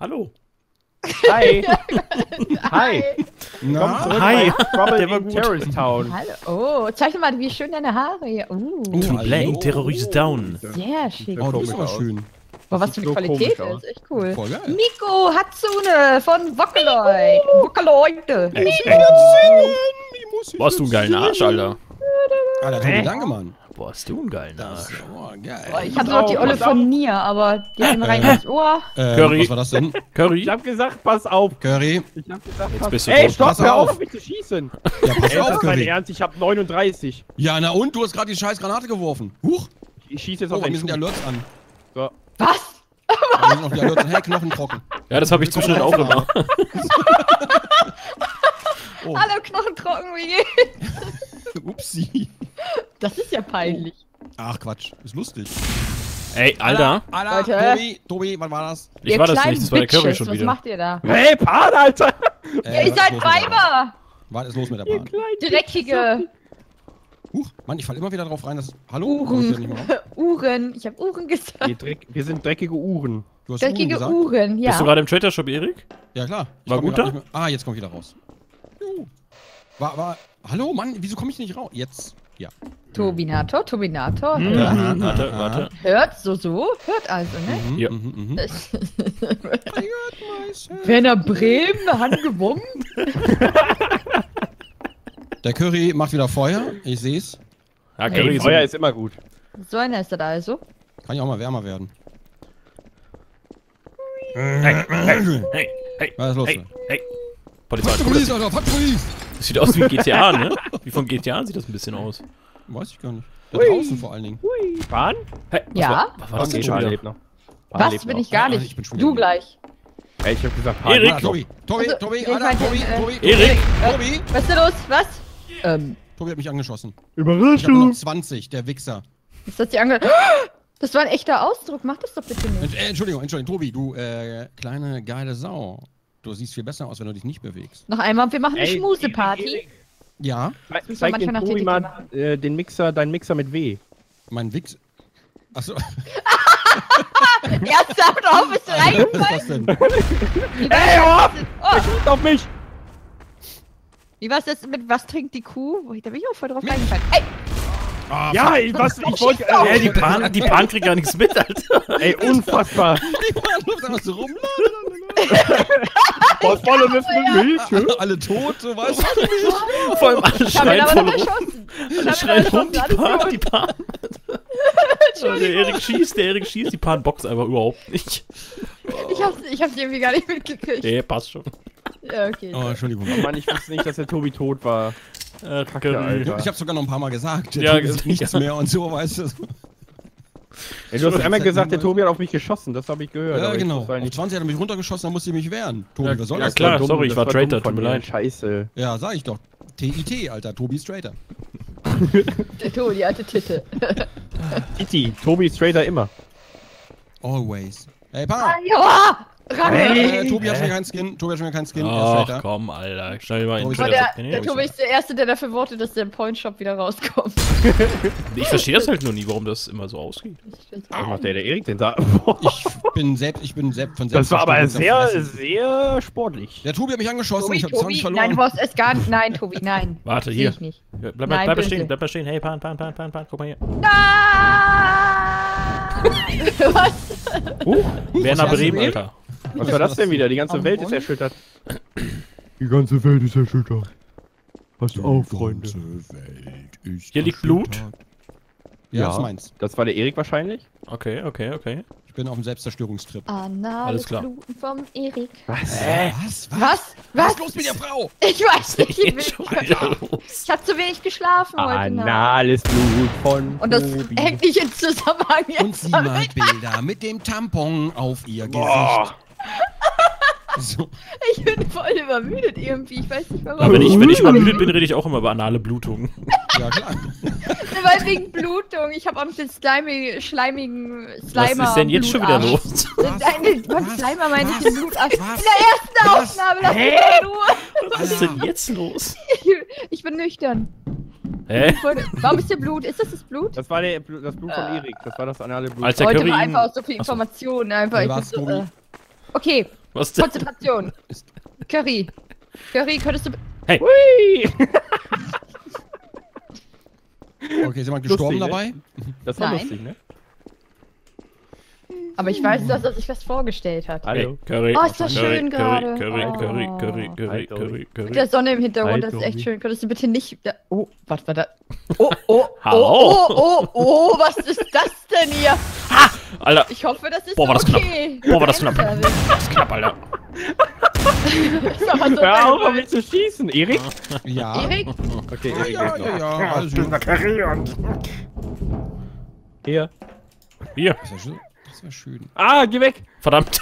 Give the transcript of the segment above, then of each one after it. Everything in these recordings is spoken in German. Hallo. Hi. Hi. Na? Hi. Der war gut. Terrorist Town. Hallo. Oh, zeig mal, wie schön deine Haare hier. Black, Terrorist Town. Sehr schick. Oh, das ist aber schön. Boah, was für eine Qualität ist. Echt cool. Miko Hatsune von Vocaloid. Vocaloid. Boah, hast du einen geilen Arsch, Alter. Alter, danke, Mann. Boah, hast du einen geilen Arsch. Boah, ich hatte noch die Olle von mir, aber die haben rein ins Ohr. Curry. Was war das denn? Curry. Ich hab gesagt, pass auf. Curry. Ich hab gesagt, pass auf. Ey, stopp, hör auf, mich zu schießen. Ja, pass auf, Curry. Ernst, ich hab 39. Ja, na und? Du hast gerade die scheiß Granate geworfen. Huch. Ich schieße jetzt auf den Schuh. Wir sind ja Alerts an. So. Was? Wir sind auf die Alerts an. Hey, Knochen trocken. Ja, das hab ich zwischendurch auch immer. Oh. Alle Knochen trocken, wie geht's? Upsi. Das ist ja peinlich. Oh. Ach Quatsch, ist lustig. Ey, Alter. Alter, Tobi, wann war das? Ich war das nicht, das war der Curry schon wieder. Was macht ihr da? Hey, Pan, Alter! Ihr seid Weiber! Was ist los mit der Pan? Dreckige! Huch, Mann, ich fall immer wieder drauf rein, dass... Hallo? Uhren. Uhren, ich hab Uhren gesagt. Wir sind dreckige Uhren. Du hast dreckige Uhren, ja. Bist du gerade im Trader Shop, Erik? Ja, klar. War gut da? Ah, jetzt komm ich wieder raus. Hallo, Mann, wieso komme ich nicht raus? Jetzt, ja. Tobinator, Tobinator. Warte, warte. Hört, hört also, ne? Ja. Werner Bremen, handgewummt. Der Curry macht wieder Feuer, ich seh's. Ja, Curry, hey, Feuer ist immer gut. So einer ist das also. Kann ja auch mal wärmer werden. Hey, hey, hey, hey. Was ist los? Hey, hey. Polizei. Polizei, Alter, Polizei. Das sieht aus wie GTA, ne? Wie von GTA sieht das ein bisschen aus. Weiß ich gar nicht. Da draußen vor allen Dingen. Hui. Pan? Hey, was denn schon wieder? Was bin ich gar nicht? Du gleich. Ey, ich hab gesagt Pan. Erik. Tobi, Erik. Tobi. Was ist denn los? Was? Tobi hat mich angeschossen. Überraschung. Ich hab 20, der Wichser. Ist das die Angel... Das war ein echter Ausdruck, mach das doch bitte nicht. Entschuldigung, Tobi, du kleine geile Sau. Du siehst viel besser aus, wenn du dich nicht bewegst. Noch einmal, wir machen eine Schmuseparty. Ja. Zeig dir mal den Mixer, deinen Mixer mit W. Mein Wix... Achso. Ja, sag doch, bist du reingefallen? Ey, hör auf! Er schießt auf mich! Wie war's jetzt mit was trinkt die Kuh? Da bin ich auch voll drauf reingefallen. Ey! Oh, ja, ich wollte... Ey, die Pan kriegt gar nichts mit, Alter. Ey, unfassbar. Die Pan läuft einfach so rum. Boah, voll mit Milch, alle tot, so was? Vor allem alle schreien voll rum. Alle schreien rum, die Pan. Der Erik schießt, die Pan boxt einfach überhaupt nicht. Ich hab's irgendwie gar nicht mitgekriegt. Nee, passt schon. Ja, okay. Oh, Entschuldigung. Oh Mann, ich wusste nicht, dass der Tobi tot war. Kacke, Alter. Ich hab's sogar noch ein paar Mal gesagt. Ja, nichts mehr und so, weißt du. Ey, du hast einmal gesagt, der Tobi hat auf mich geschossen, das habe ich gehört. Ja, genau. Auf 20 hat er mich runtergeschossen, dann musste ich mich wehren. Tobi, was soll das? Ja, klar, sorry, ich war Traitor, tut mir leid. Scheiße. Ja, sag ich doch. TIT, Alter, Tobi ist Traitor. Der Tobi, die alte Titte. Titi, Tobi ist Traitor immer. Always. Hey, Pa! Tobi hat schon keinen Skin, ach komm, Alter, schnell mal in der Tobi ist der Erste, der dafür wartet, dass der im Pointshop wieder rauskommt. Ich verstehe das halt nur nie, warum das immer so ausgeht. Was macht der Erik denn da? Ich bin selbst von selbst. Das war aber sehr, sehr sportlich. Der Tobi hat mich angeschossen, Tobi, ich hab 20 verloren. Nein, du brauchst es gar nicht, nein, Tobi, nein. Warte, hier. Bleib mal stehen, hey, Pan, guck mal hier. Was? Werner Bremen, Alter. Was war das denn wieder? Die ganze Welt ist erschüttert. Die ganze Welt ist erschüttert. Pass auf, Freunde. Hier liegt Blut. Ja, das ist meins. Das war der Erik wahrscheinlich. Okay, okay, okay. Ich bin auf dem Selbstzerstörungstrip. Alles klar. Bluten vom Erik. Was? Was ist los mit der Frau? Ich weiß nicht. Ich hab zu wenig geschlafen heute Nacht. Anales Blut von Tobi. Und das hängt nicht in Zusammenhang jetzt. Und sie malt Bilder mit dem Tampon auf ihr Gesicht. So. Ich bin voll übermüdet irgendwie, ich weiß nicht warum. Aber wenn ich übermüdet bin, rede ich auch immer über anale Blutungen. Ja, klar. Weil wegen Blutung, ich habe auch den schleimigen Slimer. Was ist denn jetzt schon wieder los? Nein, Slimer meine ich den Blutarsch. In der ersten Aufnahme, lass mich in Ruhe. Was ist denn jetzt los? Ich bin nüchtern. Hä? Warum ist der Blut? Ist das Blut? Das war das Blut von Erik, das war das anale Blut. Heute war einfach so viel Informationen. Okay. Was denn? Konzentration. Curry. Curry, könntest du... Hey. Hui. Okay, ist jemand gestorben lustig, dabei? Ne? Das war lustig, ne? Aber ich weiß, dass er sich was vorgestellt hat. Hallo. Curry. Oh, ist das schön gerade. Curry, Curry, oh. Curry, Curry, Curry, Curry. Mit der Sonne im Hintergrund, das ist echt schön. Könntest du bitte nicht... Oh, was war da? Oh, oh, oh, oh, oh, oh, was ist das denn hier? Ha! Alter. Ich hoffe, das ist okay. Boah, war das knapp. Das ist knapp, Alter. Hör auf, damit zu schießen. Erik? Ja. Erik? Okay, Erik. Ja, alles schön. Curry und... Hier. Hier. Ist ja schön. Das war schön. Ah, geh weg! Verdammt!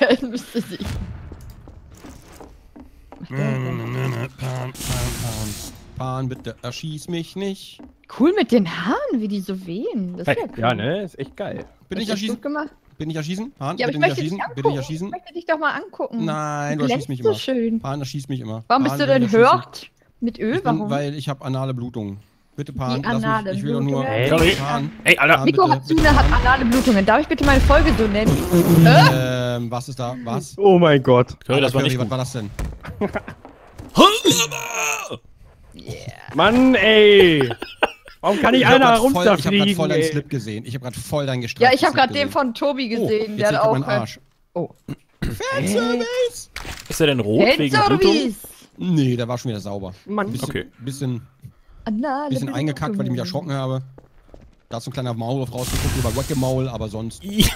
Ja, ich müsste sie. Pan, bitte erschieß mich nicht. Cool mit den Haaren, wie die so wehen. Das ist ja cool. Ja, ne? Ist echt geil. Bin ich erschießen? Bin ich erschießen? Pan, ja, aber bitte ich nicht erschießen? Bitte nicht erschießen? Ich möchte dich doch mal angucken. Nein, du erschießt mich immer. So schön. Pan, erschießt mich immer. Warum bist du denn hört? Mit Öl? Warum? Weil ich habe anale Blutung. Bitte, Pan, lass mich, ich will doch nur... Sorry. Ey, Alter. Miko Hatsune hat anale Blutungen. Darf ich bitte meine Folge so nennen? Was ist da? Was? Oh mein Gott. Curry, das war nicht gut. Was war das denn? Yeah. Mann, ey. Warum kann ich einer herumzerfliegen? Ich hab grad voll deinen Slip gesehen. Ich hab grad voll deinen Gestraften. Ja, ich hab grad den von Tobi gesehen. Der hat auch... Arsch. Oh. Fanservice! Ist der denn rot wegen Blutung? Nee, der war schon wieder sauber. Mann. Okay. Bisschen eingekackt, weil ich mich erschrocken habe. Da ist so ein kleiner Maulwurf rausgeguckt über Whack-a-Maul, aber sonst. Was?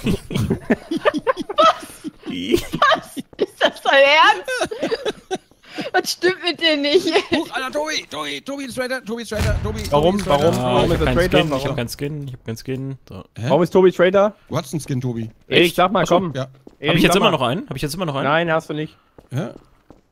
Was? Ist das dein Ernst? Was stimmt mit dir nicht? Huch, Alter, Tobi ist Traitor. Warum ist er Traitor? Ich hab keinen Skin, So. Warum ist Tobi Traitor? Du hast einen Skin, Tobi. Erik, sag mal, komm. Ja. Erik, hab ich jetzt immer noch einen? Nein, hast du nicht. Hä?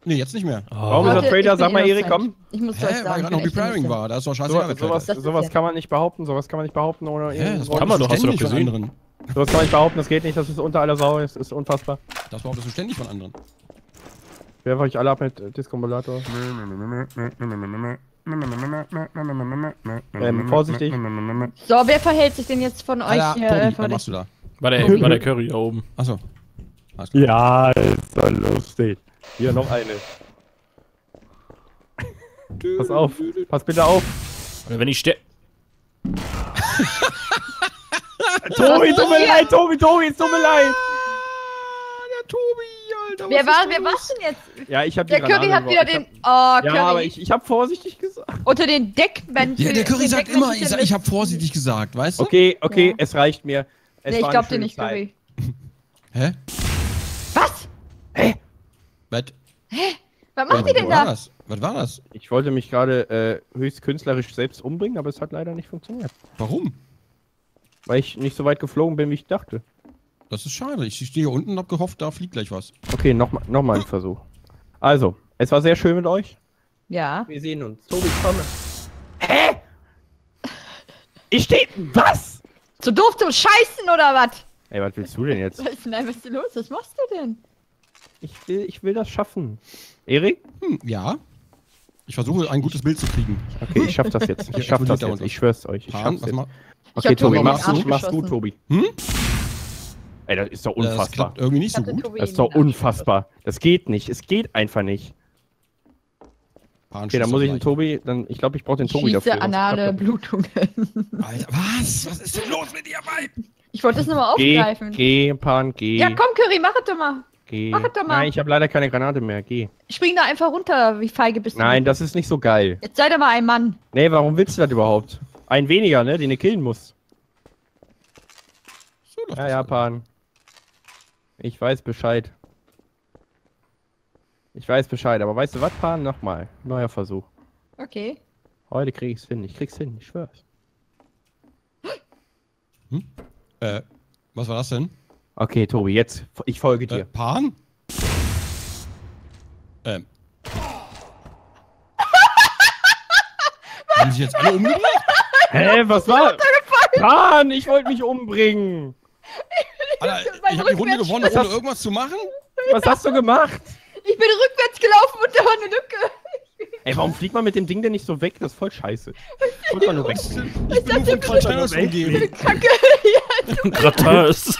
Nee, jetzt nicht mehr. Oh. Warum ist der Trader? Sag mal, Erik, komm. Ich muss sagen, weil gerade noch Preparing war. Da ist doch scheißegal. Sowas kann man nicht behaupten. Sowas kann man nicht behaupten ohne irgendwas. Das kann man doch, hast du doch gesehen. Sowas kann man nicht behaupten. Das geht nicht. Das ist unter aller Sau. Das ist unfassbar. Das behauptest du ständig von anderen. Werfe euch alle ab mit Discombulator. Vorsichtig. So, wer verhält sich denn jetzt von euch hier? Was machst du da? War der Curry da oben. Achso. Ja, ist doch lustig. Hier, noch eine. Pass auf. Pass bitte auf. Oder wenn ich sterbe... Tobi, tut mir leid, Tobi, es tut mir leid. Der Tobi, Alter. Wer war's denn jetzt? Ja, ich hab die Granate. Der Curry hat wieder den... Oh, Curry. Ja, aber ich hab vorsichtig gesagt. Unter den Deckmantel. Ja, der Curry sagt immer, ich hab vorsichtig gesagt, weißt du? Okay, es reicht mir. Nee, ich glaub dir nicht, Curry. Hä? Was? Hä? Was? Hä? Was macht ihr denn da? Was war das? Ich wollte mich gerade höchst künstlerisch selbst umbringen, aber es hat leider nicht funktioniert. Warum? Weil ich nicht so weit geflogen bin, wie ich dachte. Das ist schade. Ich stehe hier unten und hab gehofft, da fliegt gleich was. Okay, nochmal ein Versuch. Also, es war sehr schön mit euch. Ja. Wir sehen uns. Tobi, komm. Hä? Ich stehe... Was? So doof zum Scheißen, oder was? Ey, was willst du denn jetzt? Nein, was ist denn los? Was machst du denn? Ich will das schaffen. Erik? Ja. Ich versuche, ein gutes Bild zu kriegen. Okay, ich schaff das jetzt. Ich schwör's euch. Okay, Tobi, mach's gut, Tobi. Hm? Ey, das ist doch unfassbar. Das klappt irgendwie nicht so gut. Das ist doch unfassbar. Das geht nicht. Es geht einfach nicht. Okay, dann muss ich den Tobi, ich glaube, ich brauche den Tobi dafür. Diese anale Blutungen. Alter, was? Was ist denn los mit dir, Weib? Ich wollte das nochmal aufgreifen. Geh, Pan, geh. Ja, komm, Curry, mach es doch mal. Geh. Mach es doch mal. Nein, ich habe leider keine Granate mehr. Geh. Spring da einfach runter, wie feige bist du. Nein, das ist nicht so geil. Jetzt sei doch mal ein Mann. Nee, warum willst du das überhaupt? Ein weniger, ne, den du killen musst. Ja, ja, Pan. Ich weiß Bescheid. Aber weißt du was, Pan? Nochmal. Neuer Versuch. Okay. Heute krieg ich's hin. Ich schwör's. Hm? Was war das denn? Okay, Tobi, jetzt. Ich folge dir. Pan? Haben sich jetzt alle umgebracht? Hä, was war? Pan, ich wollte mich umbringen. Alter, ich hab die Runde gewonnen, ohne irgendwas zu machen? Was hast du gemacht? Ich bin rückwärts gelaufen und da war eine Lücke. Ey, warum fliegt man mit dem Ding denn nicht so weg? Das ist voll scheiße. Wollt man nur wegfliegen. Ich dachte, du kannst nur wegfliegen. Kacke. Gratis.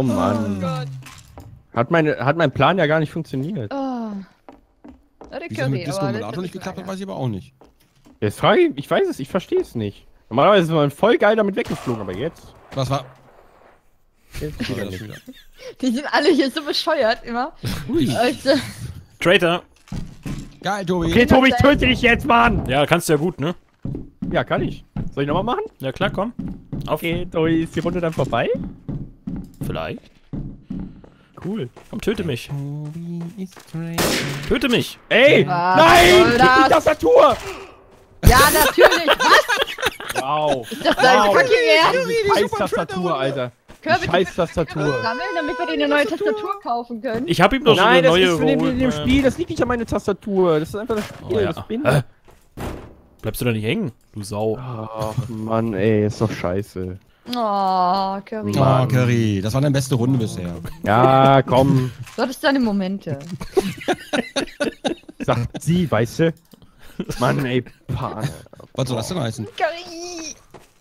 Oh Mann. Oh, hat mein Plan ja gar nicht funktioniert. Oh. Wieso mit Disco-Emulator nicht geklappt hat, weiß ich aber auch nicht. Jetzt frage ich, ich weiß es, ich verstehe es nicht. Normalerweise ist man voll geil damit weggeflogen, aber jetzt. Was war? Jetzt die sind alle hier so bescheuert immer. Traitor. Geil, Tobi. Okay, Tobi, ich töte dich jetzt, Mann. Ja, kannst du ja gut, ne? Ja, kann ich. Soll ich nochmal machen? Ja, klar, komm. Auf. Okay, Tobi, ist die Runde dann vorbei? Vielleicht. Cool. Komm, töte mich. Töte mich. Ey! Was? Nein! Die Tastatur! Ja, natürlich. Was? Wow. Ist das dein fucking Ernst? Scheiß Tastatur, Alter. Scheiß Tastatur. Sammeln, damit wir dir eine neue Tastatur kaufen können. Ich hab ihm doch schon eine neue geholt. Nein, das ist in dem Spiel. Das liegt nicht an meiner Tastatur. Das ist einfach das Spiel. Oh, ja. Das bin ich. Bleibst du da nicht hängen, du Sau. Ach, Mann, ey. Ist doch scheiße. Oh, Curry. Oh, Curry. Das war deine beste Runde bisher. Ja, komm. Du hattest deine Momente. Sagt sie, weißt du? Mann, ey, Pane. Was soll das denn heißen? Curry.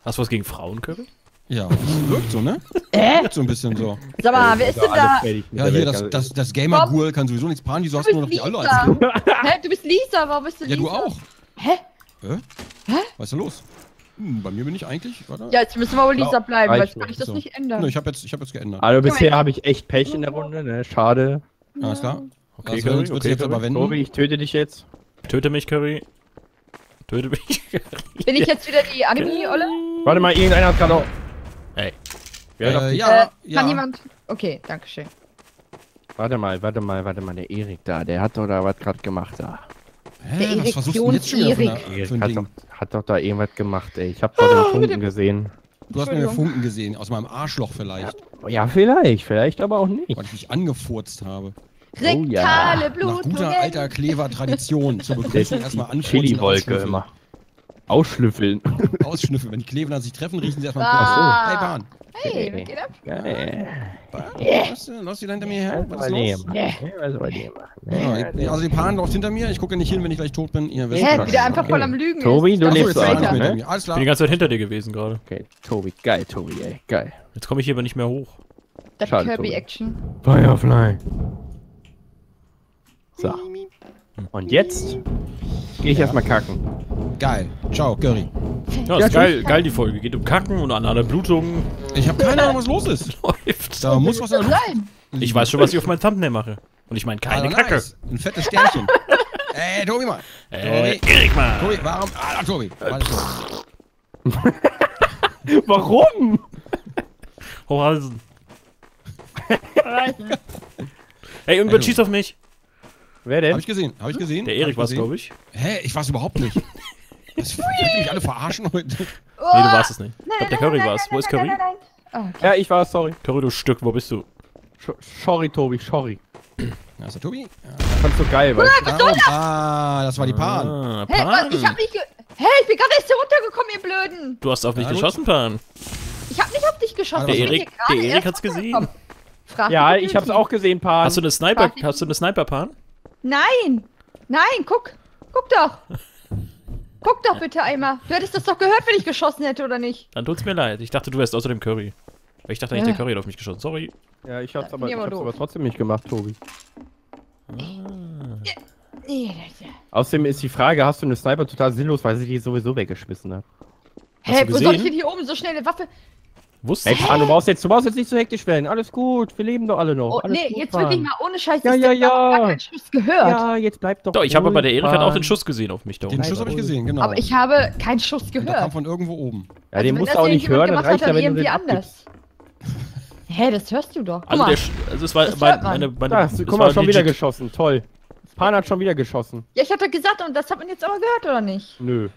Hast du was gegen Frauen, Curry? Ja, wirkt so, ne? Wirkt so ein bisschen so. Sag mal, wer ist denn da? Ja, hier, das Gamer-Ghoul kann sowieso nichts planen, die hast nur noch die alle. Hä, du bist Lisa, warum bist du Lisa? Ja, du auch. Hä? Hä? Was ist denn los? Hm, bei mir bin ich eigentlich, warte. Ja, jetzt müssen wir wohl Lisa bleiben, weil kann ich das nicht ändern. Ne, ich hab jetzt geändert. Also bisher habe ich echt Pech in der Runde, ne? Schade. Alles klar. Okay, Curry, okay, Tobi, ich töte dich jetzt. Töte mich, Curry. Töte mich, Curry. Bin ich jetzt wieder die Anime-Olle? Warte mal, irgendeiner hat gerade auch... Hey. Ja. Kann jemand? Okay, danke schön. Warte mal, der Erik da, der hat doch da was gerade gemacht da. Hä? Was versuchst du denn jetzt schon wieder von der, Erik hat doch da irgendwas gemacht, ey. Ich hab doch den Funken gesehen. Du hast mir den Funken gesehen, aus meinem Arschloch vielleicht. Ja, vielleicht aber auch nicht. Weil ich mich angefurzt habe. Rektale Blut. Nach guter alter Klever-Tradition zur Begrüßung erstmal anfurzen. Chili-Wolke immer. Ausschnüffeln. Ausschnüffeln. Wenn die Kleber sich treffen, riechen sie erstmal kurz. Hey, Bahn. Hey, was geht ab? Geil. Bahn, läufst du da hinter mir her? Was ist los? Also die Bahn läuft hinter mir. Ich gucke nicht hin, wenn ich gleich tot bin. Ihr wisst ja, wieder einfach voll am Lügen. Tobi, du lebst so an, ne? Alles klar. Ich bin die ganze Zeit hinter dir gewesen gerade. Okay, Tobi. Geil, Tobi, ey. Geil. Jetzt komme ich hier aber nicht mehr hoch. Das Kirby-Action. Firefly. So. Und jetzt gehe ich erstmal kacken. Geil. Ciao, Curry. Ja, ist geil, geil die Folge. Geht um Kacken und an einer Blutung. Ich habe keine Ahnung, was los ist. Läuft. Da muss was sein. Ich weiß schon, was ich auf meinem Thumbnail mache. Und ich meine keine Kacke. Nice. Ein fettes Sternchen. Ey, Tobi mal. Ey, Erik mal. Tobi, warum? Ah, Tobi. Warum? Hochhalsen. Ey, irgendwer schießt auf mich. Wer denn? Hab ich gesehen. Der Erik war's, glaube ich. Hä? Ich war's überhaupt nicht. Das will mich alle verarschen heute. Oh. Nee, du warst es nicht. Ich glaub, der Curry war's. Wo ist Curry? Nein. Oh, ja, ich war's, sorry. Curry, du Stück, wo bist du? Sorry, Tobi, sorry. Da ist der Tobi. Ja. Fandst du geil, weißt du? Das war die Pan. Ah, Pan. Hey, ich hab nicht ich bin gerade erst hier runtergekommen, ihr Blöden. Du hast auf mich geschossen, Pan. Ich hab nicht auf dich geschossen. Der Erik hat's gesehen. Ja, ich hab's auch gesehen, Pan. Hast du eine Sniper, Pan? Nein! Nein, guck! Guck doch! Guck doch bitte einmal! Du hättest das doch gehört, wenn ich geschossen hätte, oder nicht? Dann tut's mir leid. Ich dachte, du wärst außerdem Curry. Weil ich dachte eigentlich, der Curry hat auf mich geschossen. Sorry. Ja, ich hab's aber trotzdem nicht gemacht, Tobi. Außerdem ist die Frage, hast du eine Sniper total sinnlos, weil sie die sowieso weggeschmissen hat. Hä, wo soll ich denn hier oben so schnell eine Waffe... Wusste ich. Hey, du brauchst jetzt nicht so hektisch werden. Alles gut, wir leben doch alle noch. Oh, nee, jetzt wirklich mal ohne Scheiß. Ich hab gar keinen Schuss gehört. Ja, jetzt bleib doch. Doch, ich habe bei der Erika auch den Schuss gesehen auf mich da oben. Den Schuss habe ich gesehen, genau. Aber ich habe keinen Schuss gehört. Der kam von irgendwo oben. Ja, also den musst du auch nicht hören, dann reicht er irgendwie anders. Hä, das hörst du doch. Guck mal. Also es war meine. Guck mal, schon wieder geschossen. Toll. Pan hat schon wieder geschossen. Ja, ich hatte gesagt, und das hat man jetzt aber gehört, oder nicht? Nö.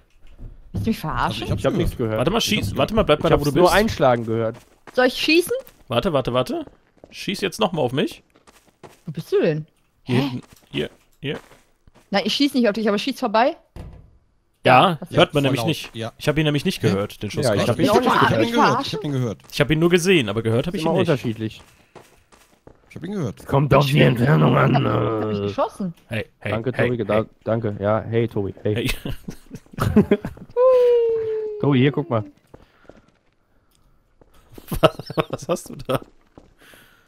Willst du mich verarschen? Also ich hab nichts gehört. Warte mal, schieß. Warte mal, bleib mal da, wo du bist. Ich hab nur einschlagen gehört. Soll ich schießen? Warte. Schieß jetzt nochmal auf mich. Wo bist du denn? Hier hinten. Hier. Nein, ich schieß nicht auf dich, aber schieß vorbei. Ja, hört man nämlich nicht. Ja. Ich hab ihn nämlich nicht gehört, den Schuss. Ja, ich hab ihn auch nicht gehört. Ich hab ihn gehört. Ich hab ihn nur gesehen, aber gehört habe ich ihn nicht. Unterschiedlich. Ich hab ihn gehört. Kommt doch die Entfernung an. Hab ich geschossen. Hey. Danke, Tobi. Danke. Ja, hey, Tobi. Hey. Tobi, hier, guck mal. Was hast du da?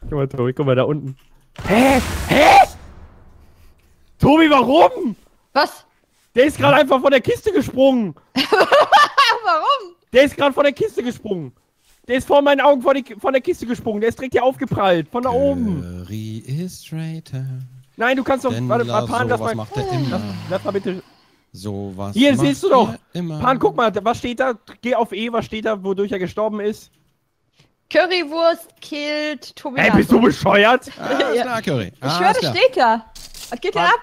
Guck mal, Tobi, guck mal da unten. Hä? Hä? Tobi, warum? Was? Der ist gerade einfach von der Kiste gesprungen. Warum? Der ist gerade von der Kiste gesprungen. Der ist vor meinen Augen von der Kiste gesprungen. Der ist direkt hier aufgeprallt. Von da oben. Is nein, du kannst doch... Warte, Pan, lass mal... Lass mal bitte... So was hier, siehst du doch. Immer. Pan, guck mal, was steht da? Geh auf E, was steht da, wodurch er gestorben ist? Currywurst killt Tobinator. Ey, bist du bescheuert? Ah, ja. Klar, Curry. Ah, ich höre, das steht da. Was geht Pan, denn ab?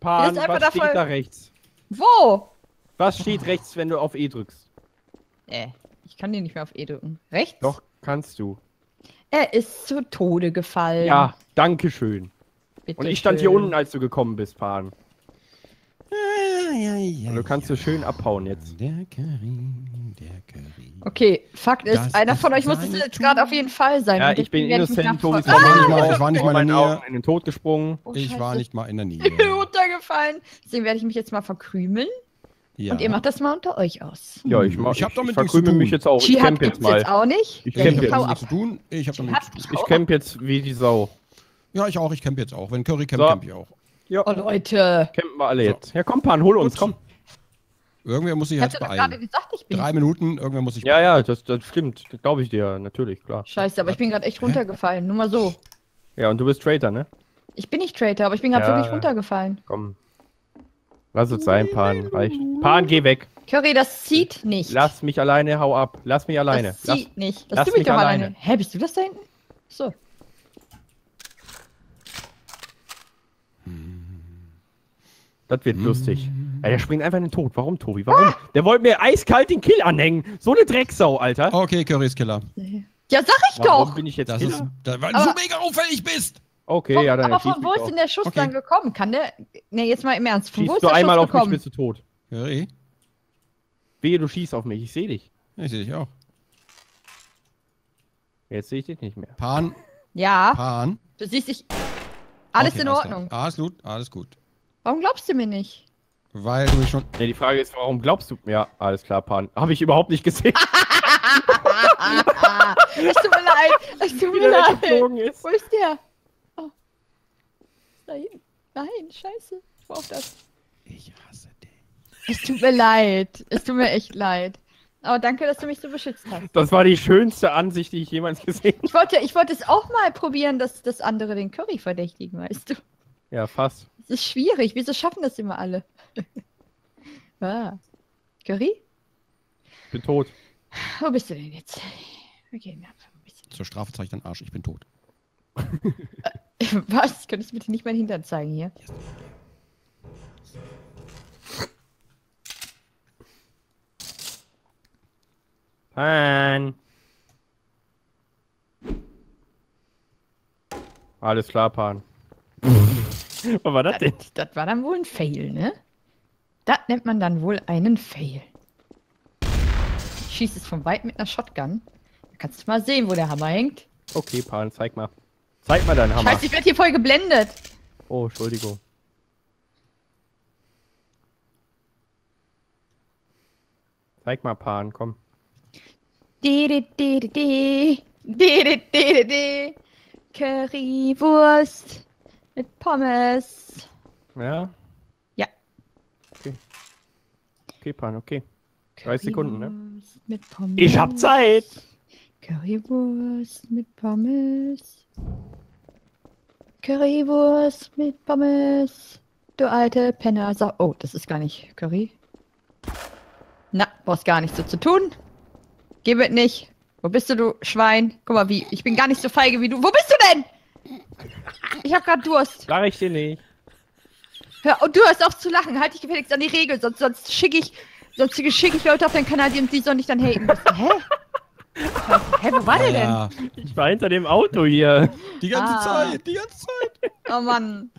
Pan, was davon... steht da rechts? Wo? Was steht rechts, wenn du auf E drückst? Ich kann dir nicht mehr auf E drücken. Rechts? Doch, kannst du. Er ist zu Tode gefallen. Ja, danke schön. Bitte. Und ich stand hier unten, als du gekommen bist, Pan. Ja, du kannst so schön abhauen jetzt. Der Curry. Okay, Fakt ist, das einer von euch muss es jetzt gerade auf jeden Fall sein. Ja, ich bin innocent, Tobi. Ich war nicht mal in der Nähe. In den Tod gesprungen. Oh, ich war nicht mal in der Nähe. Ich bin runtergefallen. Deswegen werde ich mich jetzt mal verkrümeln. Ja. Und ihr macht das mal unter euch aus. Ja, ich verkrümel mich jetzt auch. Ich camp jetzt mal. Ich camp jetzt wie die Sau. Ja, ich auch. Ich camp jetzt auch. Wenn Curry camp, camp ich auch. Ja. Oh Leute. Campen wir alle jetzt. Ja komm Pan, hol uns, komm. Irgendwer muss sich jetzt beeilen. Gerade gesagt, ich bin 3 Minuten, irgendwer muss sich beeilen. Ja, das stimmt. Das glaube ich dir, natürlich, klar. Scheiße, aber ich bin gerade echt runtergefallen, nur mal so. Ja, und du bist Traitor, ne? Ich bin nicht Traitor, aber ich bin gerade wirklich runtergefallen. Komm. Lass es sein, Pan, reicht. Pan, geh weg. Curry, das zieht nicht. Lass mich alleine, hau ab. Lass mich alleine. Das zieht nicht. Lass mich doch alleine. Hä, bist du das da hinten? So. Das wird lustig. Ja, der springt einfach in den Tod. Warum, Tobi? Warum? Ah! Der wollte mir eiskalt den Kill anhängen. So eine Drecksau, Alter. Okay, Curry ist Killer. Ja, sag ich doch. Warum bin ich jetzt Killer? Weil du so mega auffällig bist. Okay, ja, dann aber von wo ist denn der Schuss dann gekommen? Kann der... Ne, jetzt mal im Ernst. Von wo ist der Schuss gekommen? Schießt du einmal auf mich, bist du tot. Curry? Wehe, du schießt auf mich. Ich sehe dich. Ich sehe dich auch. Jetzt sehe ich dich nicht mehr. Pan. Ja. Pan. Du siehst dich... Alles in Ordnung. Absolut, alles gut. Warum glaubst du mir nicht? Weil du schon... Ne, die Frage ist, warum glaubst du... Ja, alles klar, Pan. Habe ich überhaupt nicht gesehen. Es tut mir leid. Es tut mir leid. Wo ist der? Oh. Da hinten. Nein, scheiße. Ich brauch das. Ich hasse dich. Es tut mir leid. Es tut mir echt leid. Aber danke, dass du mich so beschützt hast. Das war die schönste Ansicht, die ich jemals gesehen habe. Ich wollte es auch mal probieren, dass das andere den Curry verdächtigen, weißt du. Ja, fast. Das ist schwierig. Wieso schaffen das immer alle? Curry? Ich bin tot. Wo bist du denn jetzt? Wir gehen einfach ein bisschen. Zur Strafe zeige ich deinen Arsch. Ich bin tot. Was? Könntest du bitte nicht meinen Hintern zeigen hier? Pan. Alles klar, Pan. Was war das denn? Das war dann wohl ein Fail, ne? Das nennt man dann wohl einen Fail. Ich schieße es von weit mit einer Shotgun. Da kannst du mal sehen, wo der Hammer hängt. Okay, Pan, zeig mal. Zeig mal deinen Hammer. Scheiße, ich werde hier voll geblendet. Oh, Entschuldigung. Zeig mal, Pan, komm. Currywurst. Mit Pommes. Ja? Ja. Okay. Okay, Pan, okay. 30 Sekunden, ne? Mit Pommes. Ich hab Zeit! Currywurst mit Pommes. Currywurst mit Pommes. Du alte Penner. Oh, das ist gar nicht Curry. Na, brauchst gar nichts so zu tun. Geh mit nicht. Wo bist du Schwein? Guck mal, wie. Ich bin gar nicht so feige wie du. Wo bist du denn? Ich hab grad Durst. Sag ich dir nicht. Hör, und du hörst auf zu lachen. Halt dich gefälligst an die Regel, sonst schicke ich Leute auf den Kanal, die sollen dich dann haten müssen. Hä? Hä, wo war der denn? Ich war hinter dem Auto hier. Die ganze Zeit, die ganze Zeit. Oh Mann.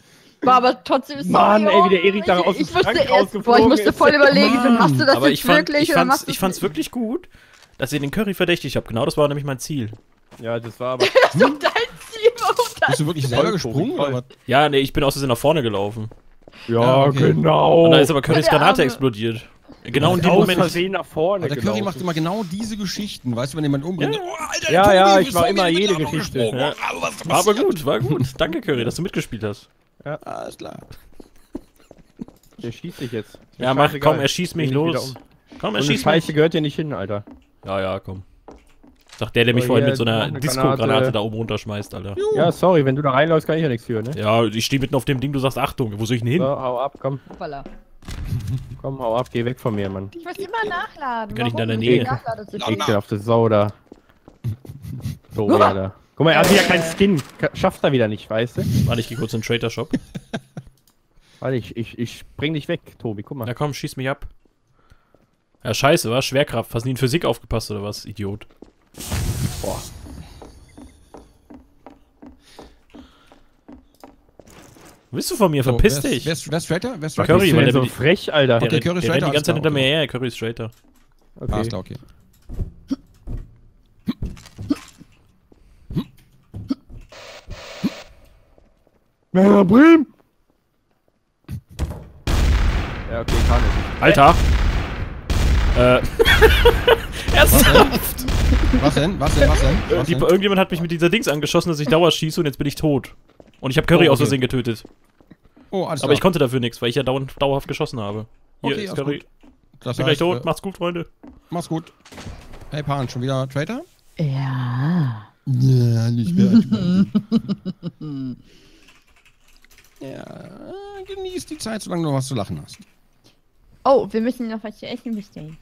War aber trotzdem ist Mann, ey, wie der Erik da aus dem Schrank rausgeflogen ist. Ich musste voll überlegen, machst du das aber jetzt wirklich oder machst du das? Ich fand's wirklich gut, dass ihr den Curry verdächtig habt. Genau, das war nämlich mein Ziel. Ja, das war aber... Das ist doch dein Ziel, warum das? Bist du wirklich selber gesprungen, oder was? Ja, nee, ich bin aus Versehen nach vorne gelaufen. Ja, genau. Und da ist aber Currys Granate explodiert. Genau in dem Moment. Nach vorne. Der Curry macht immer genau diese Geschichten, weißt du, wenn jemand umbringt. Ja, oh, Alter, ja, Tobi, ja, ich mache immer jede Geschichte. Ja. Aber gut, war gut. Danke, Curry, dass du mitgespielt hast. Ja, alles klar. Der schießt dich jetzt. Ja, mach, komm, er schießt mich los. Komm, er schießt mich. Scheiße gehört dir nicht hin, Alter. Ja, ja, komm. Sagt der, der mich vorhin mit so einer Disco-Granate da oben runterschmeißt, Alter. Ja, sorry, wenn du da reinläufst, kann ich ja nichts für, ne? Ja, ich stehe mitten auf dem Ding, du sagst Achtung, wo soll ich denn hin? So, hau ab, komm. Hoppala. Komm, hau ab, geh weg von mir, Mann. Ich muss immer nachladen. Kann ich in deiner Nähe? Ekelhafte Sau da. So, Alter. Guck mal, er hat wieder keinen Skin. Schafft er wieder nicht, weißt du? Warte, ich geh kurz in den Trader-Shop. Warte, ich bring dich weg, Tobi, guck mal. Na komm, schieß mich ab. Ja, scheiße, was? Schwerkraft. Hast du nie in Physik aufgepasst oder was? Idiot. Boah. Willst du von mir? Verpiss dich! Wer ist Straighter? Wer ist Straighter? Curry, weil der so frech, Alter. Okay, der Curry rennt die ganze Zeit hinter mir her, Curry ist Straighter. Okay. Ah, ist klar, okay. Mera Bremen! Ja, okay, kann ich. Alter! Ernsthaft! Was denn? Irgendjemand hat mich mit dieser Dings angeschossen, dass ich Dauer schieße und jetzt bin ich tot. Und ich habe Curry aus Versehen getötet. Oh, alles klar. Aber ich konnte dafür nichts, weil ich ja dauerhaft geschossen habe. Hier ist Curry. Ich bin gleich tot. Macht's gut, Freunde. Macht's gut. Hey, Pan, schon wieder Traitor? Ja. Ja, nicht mehr. Ja, genieß die Zeit, solange du was zu lachen hast. Oh, wir müssen noch was zu essen bestellen.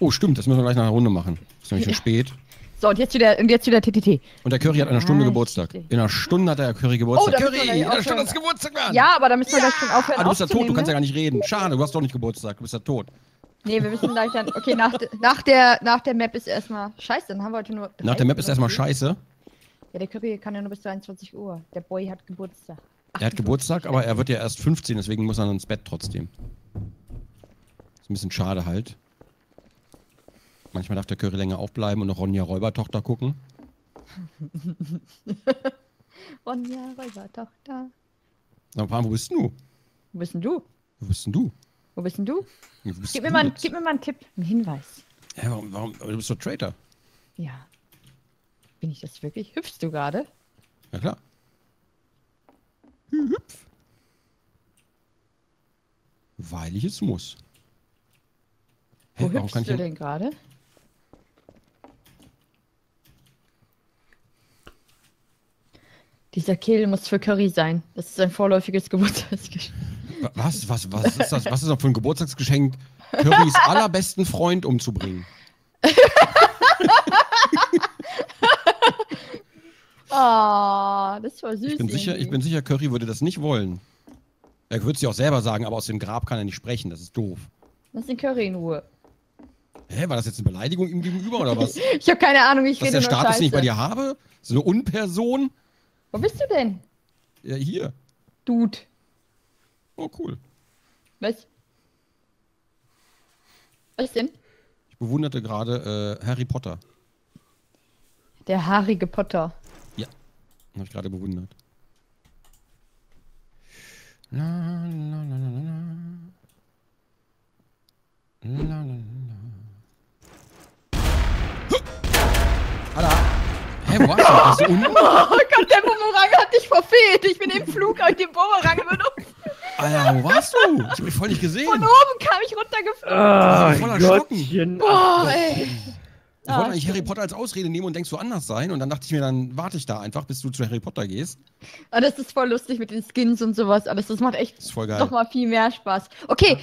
Oh, stimmt, das müssen wir gleich nach einer Runde machen. Ist nämlich schon spät. So, und jetzt wieder TTT. Und der Curry hat in einer Stunde Geburtstag. In einer Stunde hat der Curry Geburtstag. Oh, Curry, in einer Stunde hat's Geburtstag, Mann! Ja, aber da müssen wir gleich schon aufhören. Ah, du bist ja tot, du kannst ja gar nicht reden. Schade, du hast doch nicht Geburtstag, du bist ja tot. Nee, wir müssen gleich dann. Okay, nach der Map ist erstmal scheiße, dann haben wir heute nur. Nach der Map ist erstmal scheiße? Ja, der Curry kann ja nur bis 22 Uhr. Der Boy hat Geburtstag. Er hat Geburtstag, aber er wird ja erst 15, deswegen muss er ins Bett trotzdem. Ist ein bisschen schade halt. Manchmal darf der Curry länger aufbleiben und noch Ronja Räubertochter gucken. Ronja Räubertochter. Sag mal, wo bist denn du? Wo bist denn du? Wo bist denn du? Wo bist denn du? Gib mir mal einen Tipp, einen Hinweis. Ja, warum? Aber du bist doch Traitor. Ja. Bin ich das wirklich? Hüpfst du gerade? Ja, klar. Hüpf. Weil ich es muss. Wo hüpfst du denn gerade? Dieser Kill muss für Curry sein. Das ist ein vorläufiges Geburtstagsgeschenk. Was ist das? Was ist das für ein Geburtstagsgeschenk, Currys allerbesten Freund umzubringen? Oh, das war süß. Ich bin sicher, Curry würde das nicht wollen. Er würde es ja auch selber sagen, aber aus dem Grab kann er nicht sprechen. Das ist doof. Lass den Curry in Ruhe. Hä, war das jetzt eine Beleidigung ihm gegenüber oder was? Ich habe keine Ahnung, ich rede nur Scheiße. Dass der Status nicht bei dir habe? So eine Unperson? Wo bist du denn? Ja, hier. Dude. Oh, cool. Was? Was denn? Ich bewunderte gerade Harry Potter. Der haarige Potter. Ja, habe ich gerade bewundert. La, la, la, la, la. La, la, la. Alter! Hä, wo warst du? Warst du unten? Oh Gott, der Bumerang hat dich verfehlt! Ich bin im Flug auf den Bumerang benutzt! Alter, wo warst du? Ich hab mich voll nicht gesehen! Von oben kam ich runtergeflogen! Oh, voller Schlucken! Boah, ey! Ich wollte eigentlich Harry Potter als Ausrede nehmen und denkst du anders sein und dann dachte ich mir, dann warte ich da einfach, bis du zu Harry Potter gehst. Ah, das ist voll lustig mit den Skins und sowas, alles das macht echt noch mal viel mehr Spaß. Okay,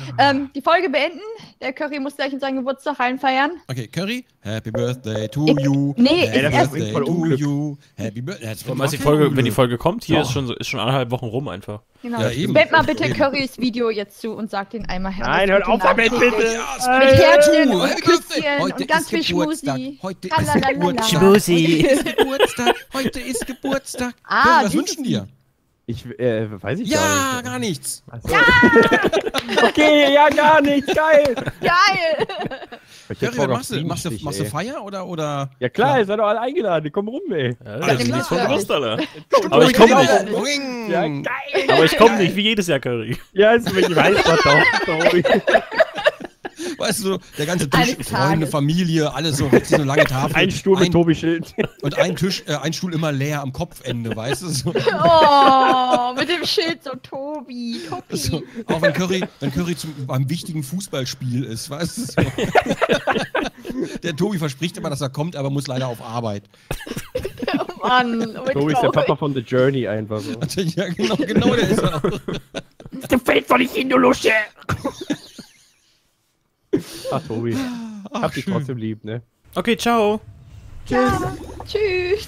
die Folge beenden. Der Curry muss gleich in seinen Geburtstag reinfeiern. Okay, Curry, Happy Birthday to you. Nee, Happy Birthday to you. Happy Birthday to you. Wenn die Folge kommt, hier ist schon 1,5 Wochen rum einfach. Genau. Ja, Wend mal bitte Currys Video jetzt zu und sag den einmal her. Nein, hört auf damit bitte. Mit Herzchen und Küsschen und ganz viel Schmusi. Heute ist Geburtstag. Heute ist Geburtstag. Ah, was wünschen dir? Weiß ich gar nicht. Ja, gar nichts. Also. Ja! Okay, ja, gar nichts. Geil. Geil. Curry, was machst du? Machst du Feier oder? Ja klar, ihr seid doch alle eingeladen. Die kommen rum, ey. Ja, das ist nichts von Lust, Alter. Aber ich komme nicht. Ja, geil. Aber ich komme nicht, wie jedes Jahr, Curry. Ja, ist wirklich weiß, was da. Weißt du, der ganze Tisch, Freunde, Familie, alles so, so lange Tafel. Ein Stuhl mit Tobi-Schild. Und ein Tisch, ein Stuhl immer leer am Kopfende, weißt du? So. Oh, mit dem Schild so Tobi, Tobi. So, auch wenn Curry beim wichtigen Fußballspiel ist, weißt du? So. Der Tobi verspricht immer, dass er kommt, aber muss leider auf Arbeit. Oh Mann. Tobi ist der Papa von The Journey einfach so. Ja, genau, genau, der ist er auch. Der fällt von nicht in, du Lusche! Ach, Tobi. Hab dich trotzdem lieb, ne? Okay, ciao. Tschüss. Ciao. Tschüss.